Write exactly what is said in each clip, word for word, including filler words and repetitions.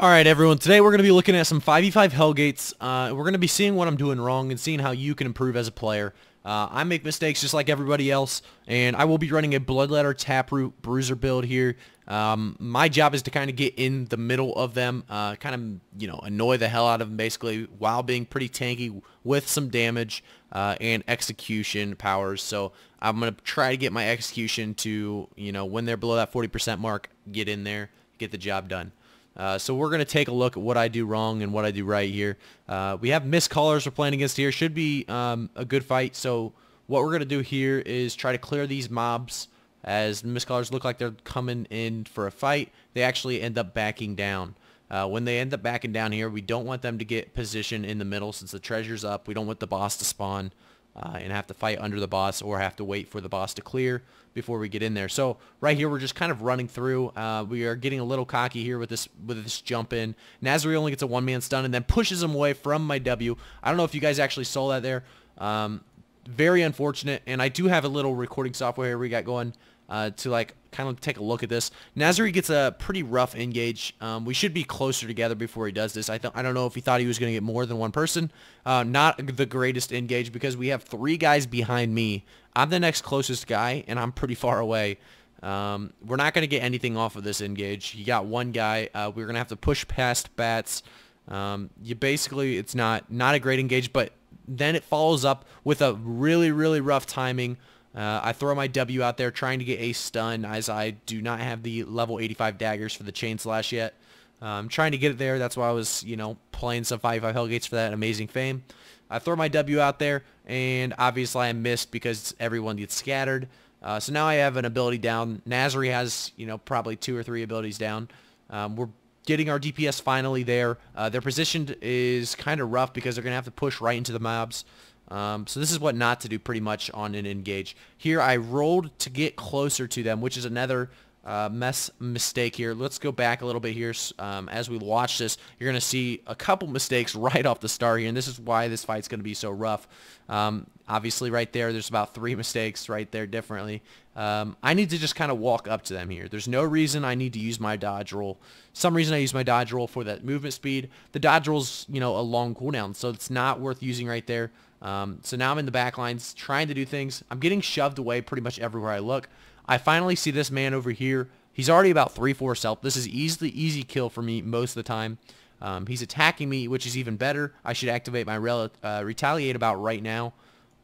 Alright everyone, today we're going to be looking at some five v five Hellgates. Uh, we're going to be seeing what I'm doing wrong and seeing how you can improve as a player. Uh, I make mistakes just like everybody else, and I will be running a Bloodletter, Taproot, Bruiser build here. Um, my job is to kind of get in the middle of them, uh, kind of, you know, annoy the hell out of them basically while being pretty tanky with some damage uh, and execution powers. So I'm going to try to get my execution to, you know, when they're below that forty percent mark, get in there, get the job done. Uh, so we're going to take a look at what I do wrong and what I do right here. Uh, we have missed callers we're playing against here. Should be um, a good fight. So what we're going to do here is try to clear these mobs as missed callers look like they're coming in for a fight. They actually end up backing down. Uh, when they end up backing down here, we don't want them to get positioned in the middle since the treasure's up. We don't want the boss to spawn uh, and have to fight under the boss or have to wait for the boss to clear before we get in there. So right here, we're just kind of running through. Uh, we are getting a little cocky here with this with this jump in. Nazari only gets a one-man stun and then pushes him away from my W. I don't know if you guys actually saw that there. Um, very unfortunate. And I do have a little recording software here we got going uh, to like kind of take a look at this. Nazari gets a pretty rough engage. Um, we should be closer together before he does this. I, th I don't know if he thought he was going to get more than one person. Uh, not the greatest engage because we have three guys behind me. I'm the next closest guy, and I'm pretty far away. Um, we're not going to get anything off of this engage. You got one guy. Uh, we're going to have to push past bats. Um, you basically, it's not, not a great engage, but then it follows up with a really, really rough timing. Uh, I throw my W out there trying to get a stun as I do not have the level eighty-five daggers for the chain slash yet. Uh, I'm trying to get it there. That's why I was, you know, playing some five v five Hellgates for that amazing fame. I throw my W out there, and obviously I missed because everyone gets scattered. Uh, so now I have an ability down. Nazari has, you know, probably two or three abilities down. Um, we're getting our D P S finally there. Uh, their position is kind of rough because they're going to have to push right into the mobs. Um, so this is what not to do pretty much on an engage. Here I rolled to get closer to them, which is another uh, mess mistake here. Let's go back a little bit here. Um, as we watch this, you're going to see a couple mistakes right off the start here, and this is why this fight's going to be so rough. Um, obviously right there, there's about three mistakes right there differently. Um, I need to just kind of walk up to them here. There's no reason I need to use my dodge roll. Some reason I use my dodge roll for that movement speed. The dodge roll's, you know, a long cooldown, so it's not worth using right there. Um, so now I'm in the back lines trying to do things. I'm getting shoved away pretty much everywhere I look. I finally see this man over here. He's already about three fourths health. This is easily easy kill for me most of the time. Um, he's attacking me, which is even better. I should activate my rel uh, retaliate about right now.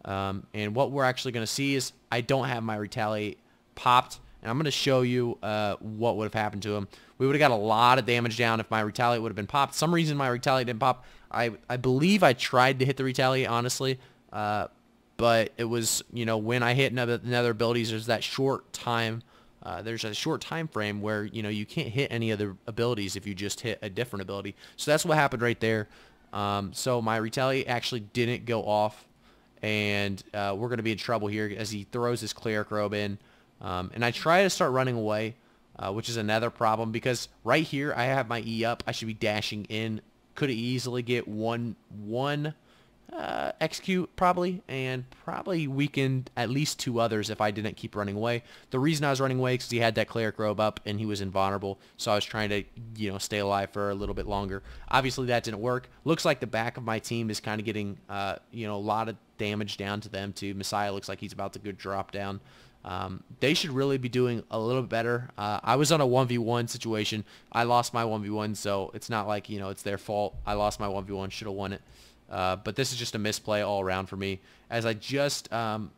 Um, and what we're actually going to see is I don't have my retaliate popped. And I'm going to show you uh, what would have happened to him. We would have got a lot of damage down if my retaliate would have been popped. For some reason my retaliate didn't pop. I, I believe I tried to hit the retaliate, honestly. Uh, but it was, you know, when I hit another, another abilities, there's that short time. Uh, there's a short time frame where, you know, you can't hit any other abilities if you just hit a different ability. So that's what happened right there. Um, so my retaliate actually didn't go off. And uh, we're going to be in trouble here as he throws his cleric robe in. Um, and I try to start running away, uh, which is another problem because right here I have my E up. I should be dashing in. Could easily get one one uh, execute probably, and probably weakened at least two others if I didn't keep running away. The reason I was running away is because he had that cleric robe up and he was invulnerable, so I was trying to, you know, stay alive for a little bit longer. Obviously that didn't work. Looks like the back of my team is kind of getting, uh, you know, a lot of damage down to them too. Messiah looks like he's about to go drop down. Um, they should really be doing a little better. Uh, I was on a one v one situation. I lost my one v one, so it's not like, you know, it's their fault. I lost my one v one, should have won it. Uh, but this is just a misplay all around for me as I just um,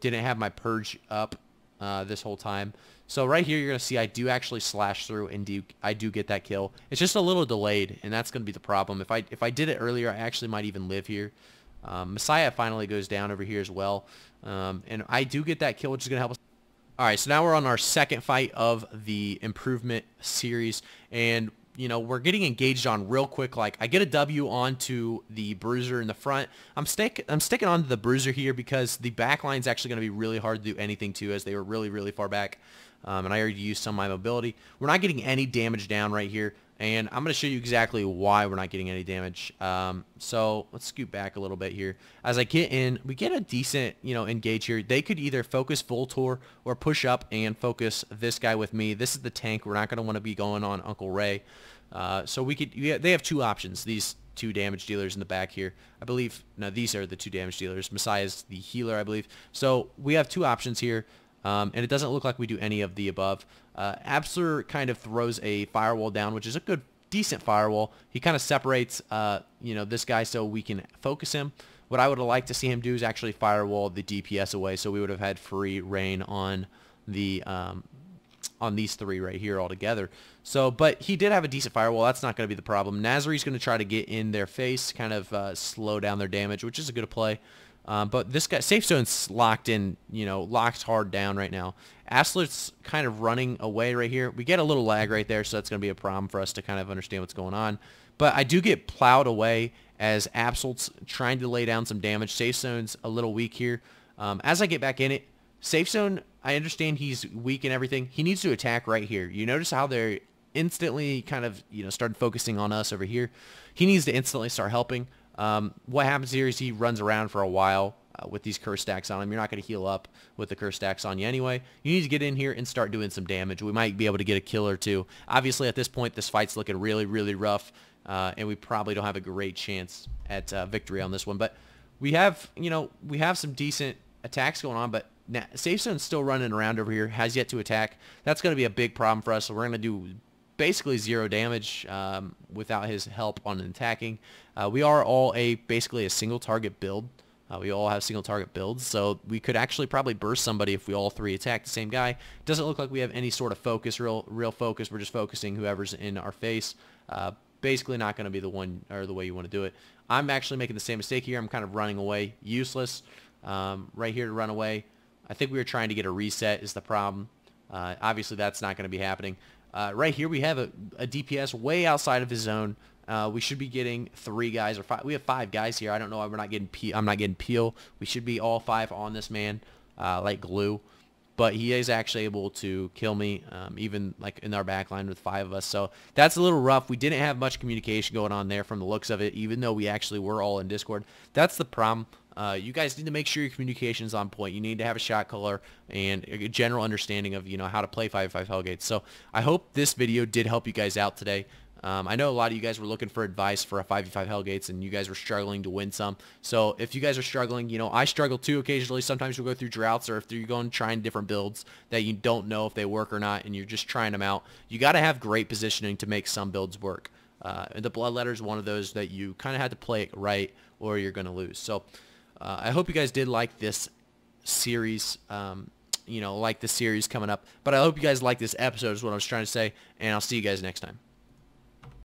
didn't have my purge up uh, this whole time. So right here, you're going to see I do actually slash through and do, I do get that kill. It's just a little delayed, and that's going to be the problem. If I, if I did it earlier, I actually might even live here. Um, Messiah finally goes down over here as well. Um, and I do get that kill, which is going to help us. All right, so now we're on our second fight of the improvement series. And, you know, we're getting engaged on real quick. Like, I get a W onto the Bruiser in the front. I'm, stick, I'm sticking onto the Bruiser here because the back line's actually going to be really hard to do anything to as they were really, really far back. Um, and I already used some of my mobility. We're not getting any damage down right here. And I'm going to show you exactly why we're not getting any damage. Um, so let's scoot back a little bit here. As I get in, we get a decent, you know, engage here. They could either focus Voltor or push up and focus this guy with me. This is the tank. We're not going to want to be going on Uncle Ray. Uh, so we could, yeah, they have two options, these two damage dealers in the back here. I believe, no, these are the two damage dealers. Messiah's the healer, I believe. So we have two options here, um, and it doesn't look like we do any of the above. Uh, Absoler kind of throws a firewall down, which is a good, decent firewall. He kind of separates, uh, you know, this guy so we can focus him. What I would have liked to see him do is actually firewall the D P S away, so we would have had free reign on the um, on these three right here altogether. So, but he did have a decent firewall. That's not going to be the problem. Nazari's going to try to get in their face, kind of uh, slow down their damage, which is a good play. Um, but this guy, Safe Zone's locked in, you know, locked hard down right now. Absoler's kind of running away right here. We get a little lag right there, so that's going to be a problem for us to kind of understand what's going on. But I do get plowed away as Absol's trying to lay down some damage. Safe Zone's a little weak here. Um, as I get back in it, Safe Zone, I understand he's weak and everything. He needs to attack right here. You notice how they're instantly kind of, you know, started focusing on us over here. He needs to instantly start helping. Um, what happens here is he runs around for a while uh, with these curse stacks on him. You're not going to heal up with the curse stacks on you anyway. You need to get in here and start doing some damage. We might be able to get a kill or two. Obviously, at this point, this fight's looking really, really rough. Uh, and we probably don't have a great chance at uh, victory on this one, but we have, you know, we have some decent attacks going on. But now, Safe Zone's still running around over here, has yet to attack. That's going to be a big problem for us. So we're going to do basically zero damage um, without his help on attacking. Uh, we are all a basically a single target build. Uh, we all have single target builds, so we could actually probably burst somebody if we all three attack the same guy. Doesn't look like we have any sort of focus, real, real focus. We're just focusing whoever's in our face. Uh, basically not going to be the one or the way you want to do it. I'm actually making the same mistake here. I'm kind of running away, useless, um, right here to run away. I think we were trying to get a reset is the problem. Uh, obviously that's not going to be happening. Uh, right here we have a, a D P S way outside of his zone. Uh, we should be getting three guys or five. We have five guys here. I don't know why we're not getting P I'm not getting peel. We should be all five on this man uh, like glue. But he is actually able to kill me, um, even like in our back line with five of us. So that's a little rough. We didn't have much communication going on there from the looks of it, even though we actually were all in Discord. That's the problem. Uh, you guys need to make sure your communication is on point. You need to have a shot caller and a general understanding of, you know, how to play five v five Hellgates. So I hope this video did help you guys out today. Um, I know a lot of you guys were looking for advice for a five v five Hellgates, and you guys were struggling to win some. So if you guys are struggling, you know, I struggle too occasionally. Sometimes we'll go through droughts, or if you're going trying different builds that you don't know if they work or not, and you're just trying them out. You got to have great positioning to make some builds work. Uh, and the Bloodletter is one of those that you kind of had to play it right, or you're going to lose. So uh, I hope you guys did like this series. Um, you know, like the series coming up. But I hope you guys like this episode is what I was trying to say, and I'll see you guys next time.